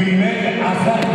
Primer asalto.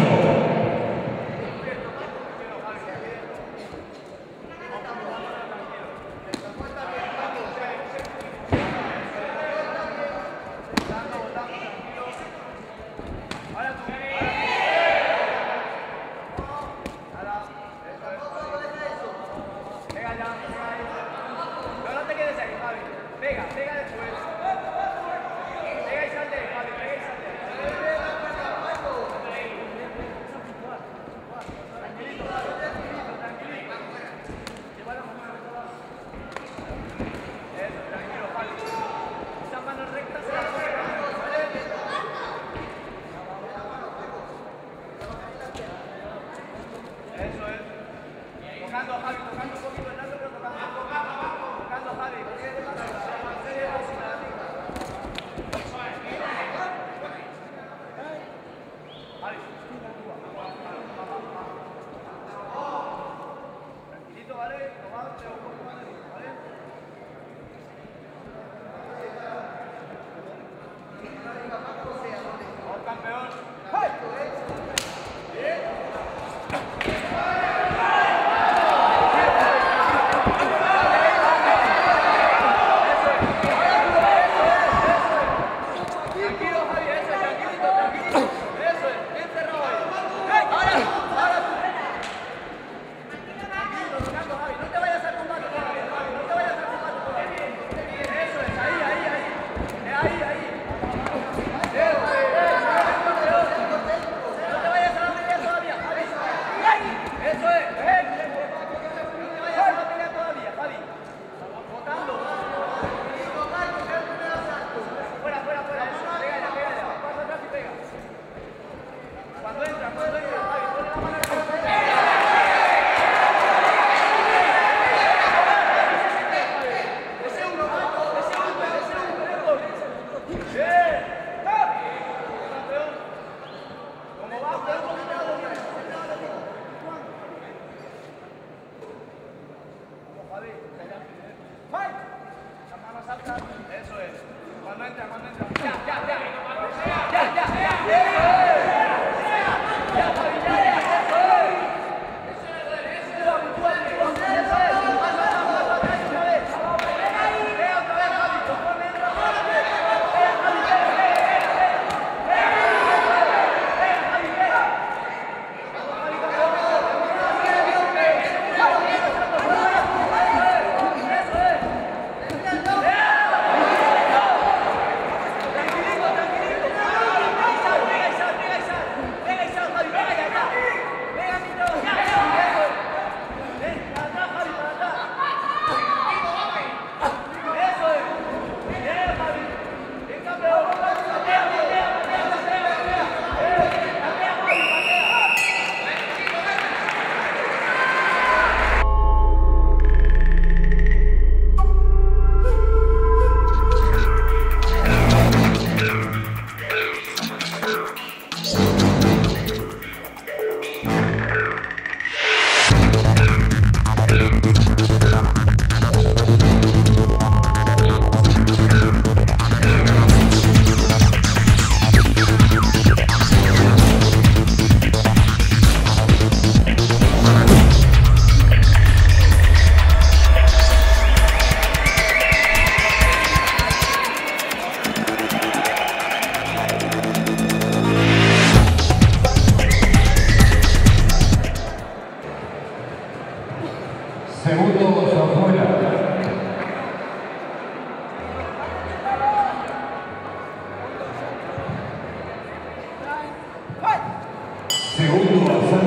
Segundo asalto.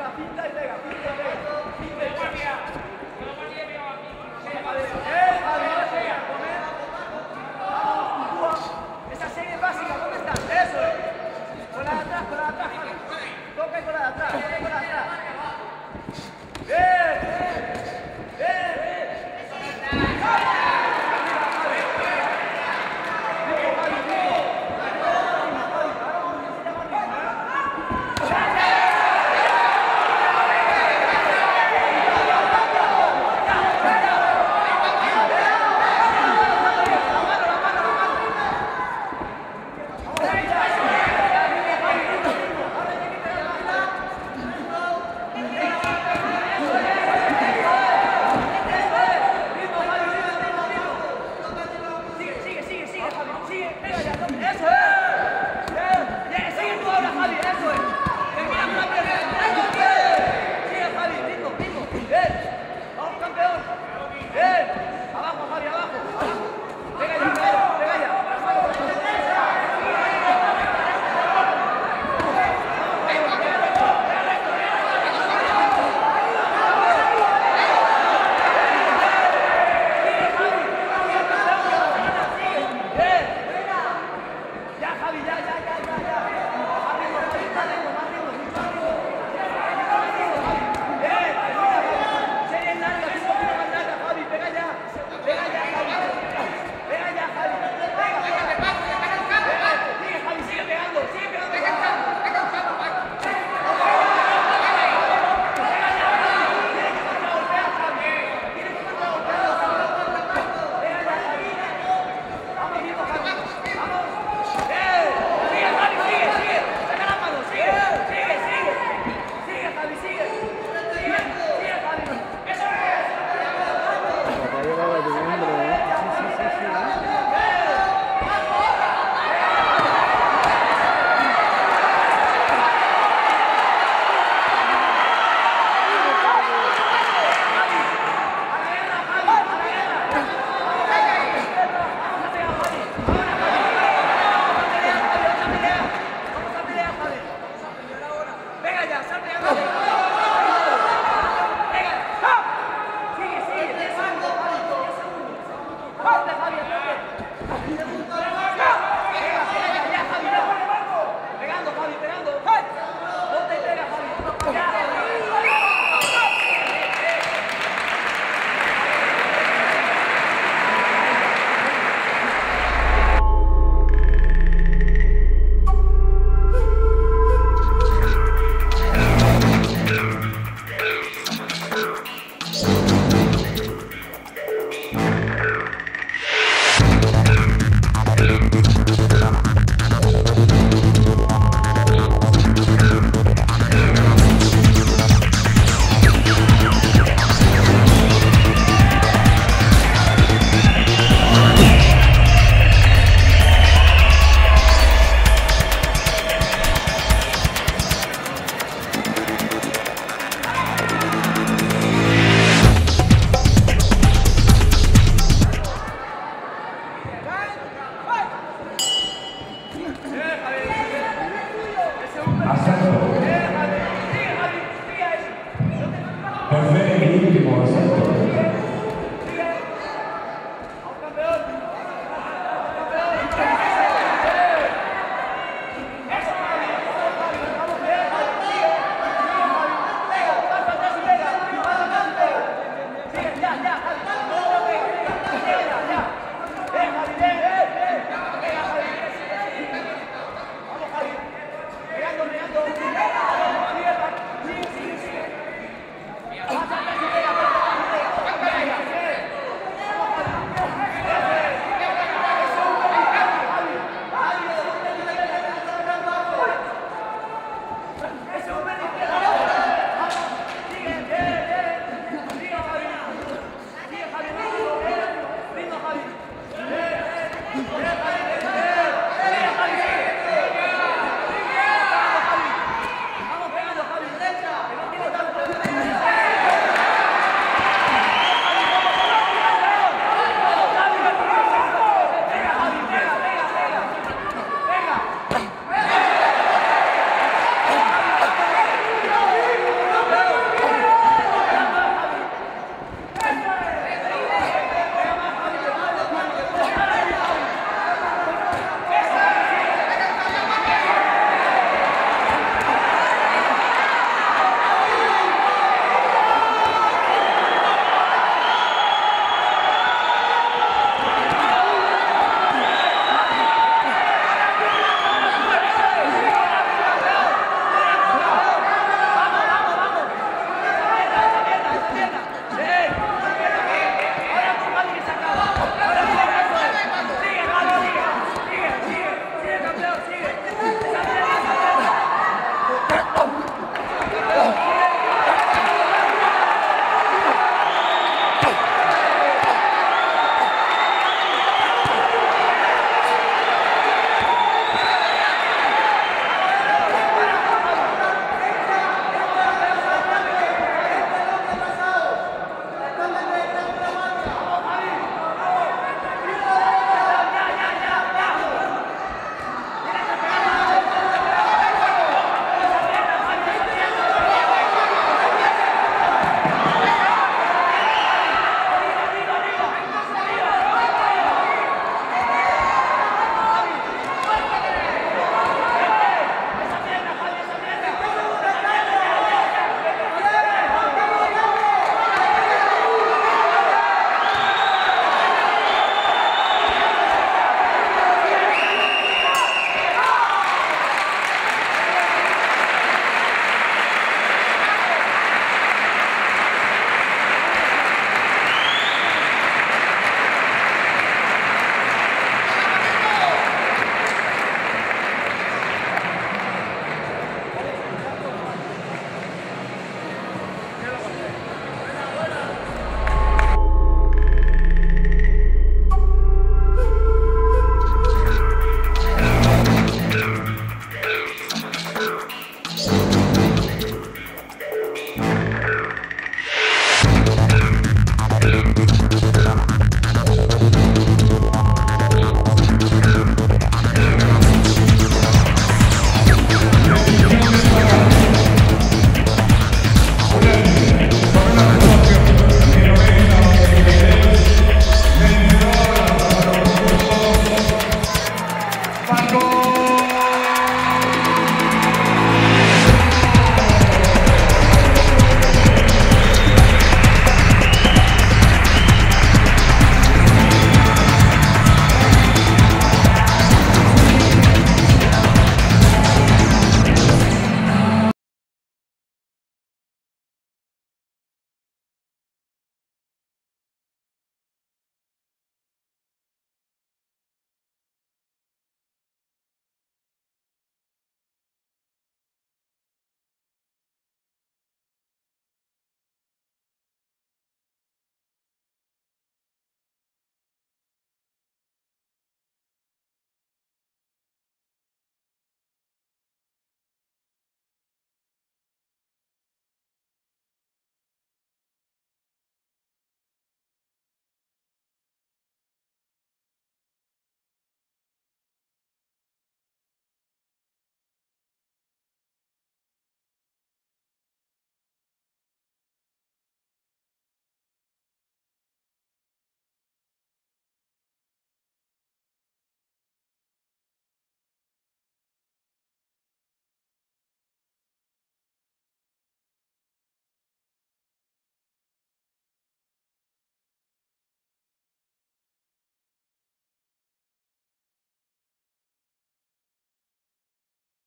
¡Vamos!